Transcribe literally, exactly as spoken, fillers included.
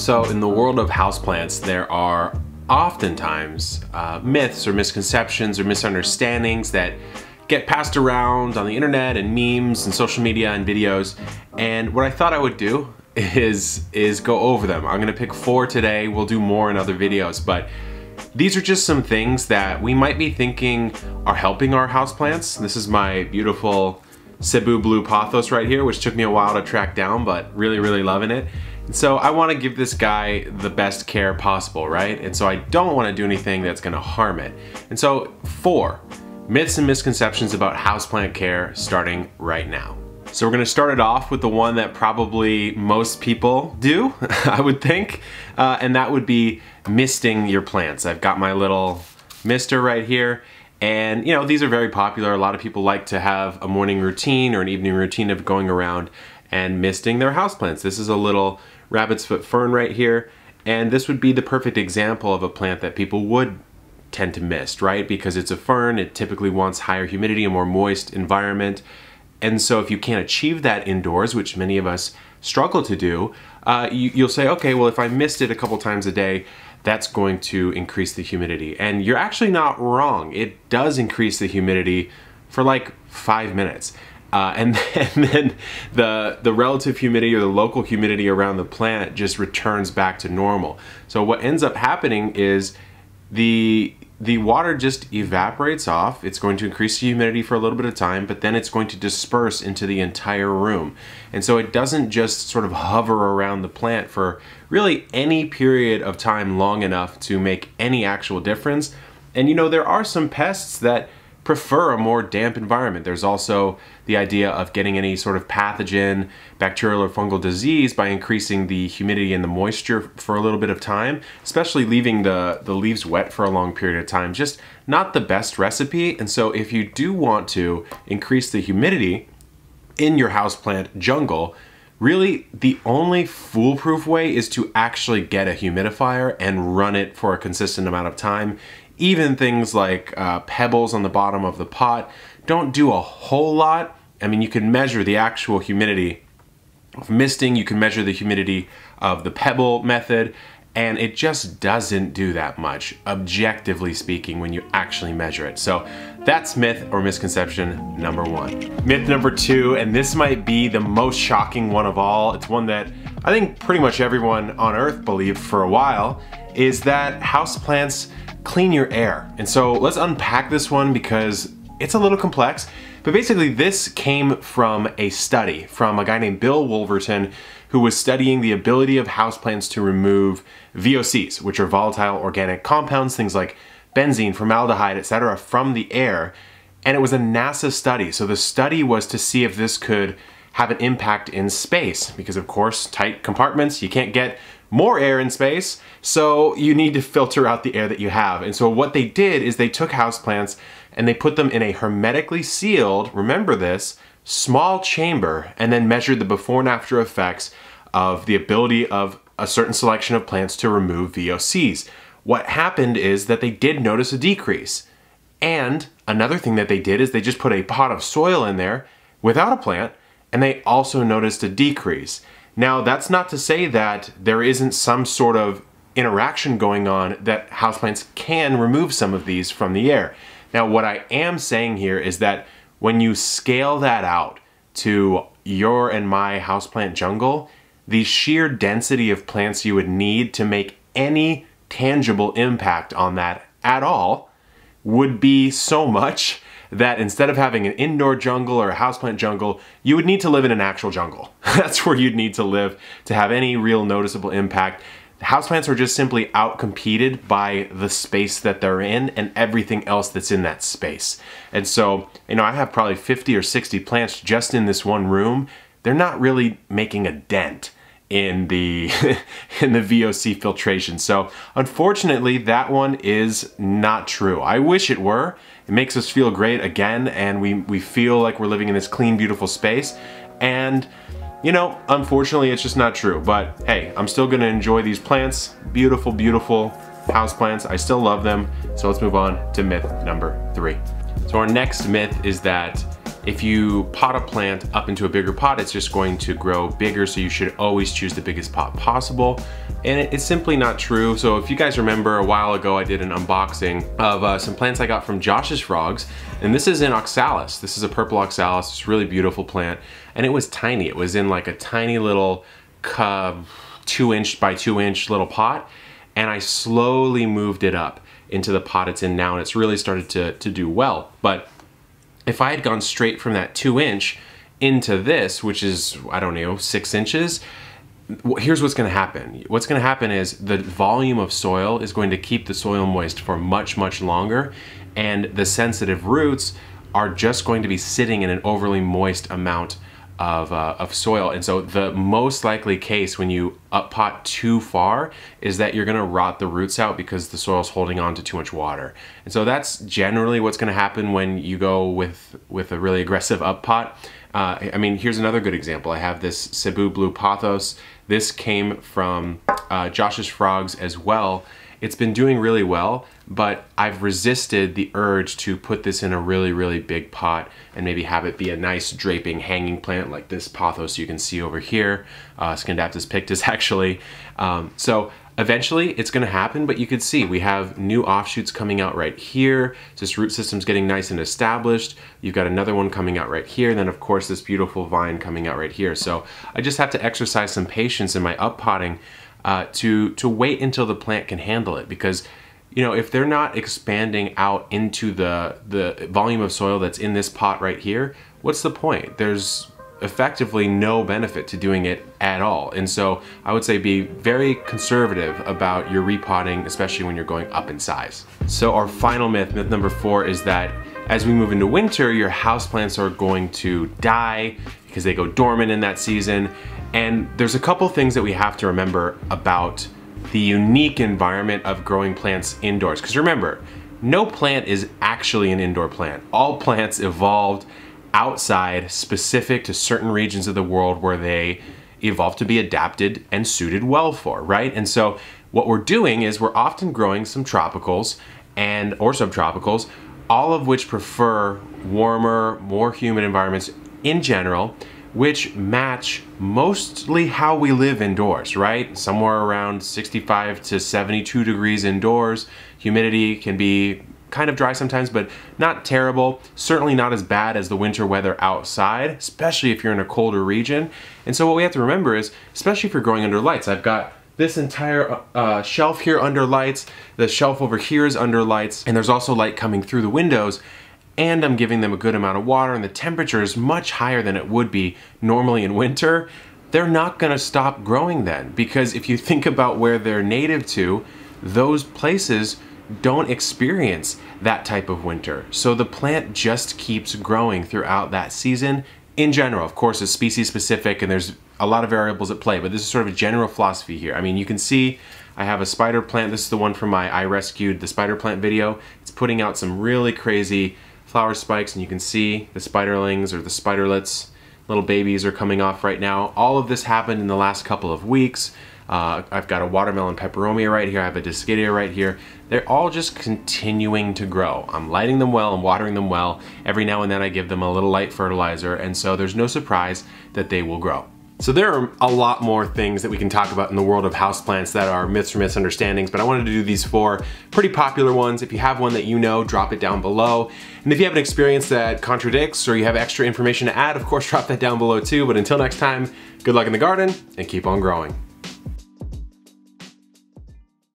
So in the world of houseplants, there are oftentimes uh, myths or misconceptions or misunderstandings that get passed around on the internet and memes and social media and videos. And what I thought I would do is, is go over them. I'm gonna pick four today. We'll do more in other videos, but these are just some things that we might be thinking are helping our houseplants. This is my beautiful Cebu Blue Pothos right here, which took me a while to track down, but really, really loving it. And so I wanna give this guy the best care possible, right? And so I don't wanna do anything that's gonna harm it. And so four, myths and misconceptions about houseplant care starting right now. So we're gonna start it off with the one that probably most people do, I would think, uh, and that would be misting your plants. I've got my little mister right here, and you know, these are very popular. A lot of people like to have a morning routine or an evening routine of going around and misting their houseplants. This is a little rabbit's foot fern right here, and this would be the perfect example of a plant that people would tend to mist, right? Because it's a fern, it typically wants higher humidity, a more moist environment. And so if you can't achieve that indoors, which many of us struggle to do, uh, you, you'll say, okay, well, if I mist it a couple times a day, that's going to increase the humidity. And you're actually not wrong. It does increase the humidity for like five minutes. Uh, and, then, and then the, the relative humidity or the local humidity around the plant just returns back to normal. So what ends up happening is the The water just evaporates off. It's going to increase the humidity for a little bit of time, but then it's going to disperse into the entire room. And so it doesn't just sort of hover around the plant for really any period of time long enough to make any actual difference. And you know, there are some pests that prefer a more damp environment. There's also the idea of getting any sort of pathogen, bacterial or fungal disease by increasing the humidity and the moisture for a little bit of time, especially leaving the, the leaves wet for a long period of time. Just not the best recipe. And so if you do want to increase the humidity in your houseplant jungle, really the only foolproof way is to actually get a humidifier and run it for a consistent amount of time. Even things like uh, pebbles on the bottom of the pot don't do a whole lot. I mean, you can measure the actual humidity of misting, you can measure the humidity of the pebble method, and it just doesn't do that much, objectively speaking, when you actually measure it. So that's myth or misconception number one. Myth number two, and this might be the most shocking one of all, it's one that I think pretty much everyone on Earth believed for a while, is that houseplants clean your air. And so let's unpack this one because it's a little complex, but basically this came from a study from a guy named Bill Wolverton, who was studying the ability of houseplants to remove V O Cs, which are volatile organic compounds, things like benzene, formaldehyde, et cetera, from the air. And it was a NASA study. So the study was to see if this could have an impact in space, because of course, tight compartments, you can't get more air in space, so you need to filter out the air that you have. And so what they did is they took houseplants and they put them in a hermetically sealed, remember this, small chamber, and then measured the before and after effects of the ability of a certain selection of plants to remove V O Cs. What happened is that they did notice a decrease. And another thing that they did is they just put a pot of soil in there without a plant, and they also noticed a decrease. Now, that's not to say that there isn't some sort of interaction going on that houseplants can remove some of these from the air. Now, what I am saying here is that when you scale that out to your and my houseplant jungle, the sheer density of plants you would need to make any tangible impact on that at all would be so much that instead of having an indoor jungle or a houseplant jungle, you would need to live in an actual jungle. That's where you'd need to live to have any real noticeable impact. Houseplants are just simply outcompeted by the space that they're in and everything else that's in that space. And so, you know, I have probably fifty or sixty plants just in this one room. They're not really making a dent in the in the V O C filtration. So unfortunately, that one is not true. I wish it were. It makes us feel great again, and we, we feel like we're living in this clean, beautiful space. And you know, unfortunately, it's just not true. But hey, I'm still gonna enjoy these plants. Beautiful, beautiful houseplants. I still love them. So let's move on to myth number three. So our next myth is that if you pot a plant up into a bigger pot, it's just going to grow bigger, so you should always choose the biggest pot possible. And it's simply not true. So if you guys remember, a while ago I did an unboxing of uh, some plants I got from Josh's Frogs, and this is in Oxalis. This is a purple Oxalis, it's a really beautiful plant, and it was tiny. It was in like a tiny little uh, two inch by two inch little pot, and I slowly moved it up into the pot it's in now, and it's really started to, to do well. But if I had gone straight from that two inch into this, which is, I don't know, six inches, here's what's gonna happen. What's gonna happen is the volume of soil is going to keep the soil moist for much, much longer, and the sensitive roots are just going to be sitting in an overly moist amount of, uh, of soil. And so the most likely case when you up pot too far is that you're gonna rot the roots out because the soil's holding on to too much water. And so that's generally what's gonna happen when you go with, with a really aggressive up pot. Uh, I mean, here's another good example. I have this Cebu Blue Pothos. This came from uh, Josh's Frogs as well. It's been doing really well, but I've resisted the urge to put this in a really, really big pot and maybe have it be a nice draping hanging plant like this pothos you can see over here, uh, Scandaptus pictus actually. Um, so eventually it's gonna happen, but you could see we have new offshoots coming out right here. So this root system's getting nice and established. You've got another one coming out right here, and then of course this beautiful vine coming out right here. So I just have to exercise some patience in my up-potting Uh, to, to wait until the plant can handle it, because you know, if they're not expanding out into the, the volume of soil that's in this pot right here, what's the point? There's effectively no benefit to doing it at all. And so I would say be very conservative about your repotting, especially when you're going up in size. So our final myth, myth number four, is that as we move into winter, your houseplants are going to die because they go dormant in that season. And there's a couple things that we have to remember about the unique environment of growing plants indoors. Because remember, no plant is actually an indoor plant. All plants evolved outside, specific to certain regions of the world where they evolved to be adapted and suited well for, right? And so what we're doing is we're often growing some tropicals and or subtropicals, all of which prefer warmer, more humid environments in general, which match mostly how we live indoors, right? Somewhere around sixty-five to seventy-two degrees indoors. Humidity can be kind of dry sometimes, but not terrible. Certainly not as bad as the winter weather outside, especially if you're in a colder region. And so what we have to remember is, especially if you're growing under lights, I've got this entire uh, shelf here under lights, the shelf over here is under lights, and there's also light coming through the windows. And I'm giving them a good amount of water, and the temperature is much higher than it would be normally in winter. They're not gonna stop growing then, because if you think about where they're native to, those places don't experience that type of winter. So the plant just keeps growing throughout that season in general. Of course, it's species specific and there's a lot of variables at play, but this is sort of a general philosophy here. I mean, you can see I have a spider plant. This is the one from my I Rescued the Spider Plant video. It's putting out some really crazy flower spikes, and you can see the spiderlings or the spiderlets, little babies, are coming off right now. All of this happened in the last couple of weeks. Uh, I've got a watermelon peperomia right here. I have a Dischidia right here. They're all just continuing to grow. I'm lighting them well, I'm watering them well. Every now and then I give them a little light fertilizer, and so there's no surprise that they will grow. So there are a lot more things that we can talk about in the world of houseplants that are myths or misunderstandings, but I wanted to do these four pretty popular ones. If you have one that you know, drop it down below. And if you have an experience that contradicts or you have extra information to add, of course, drop that down below too. But until next time, good luck in the garden and keep on growing.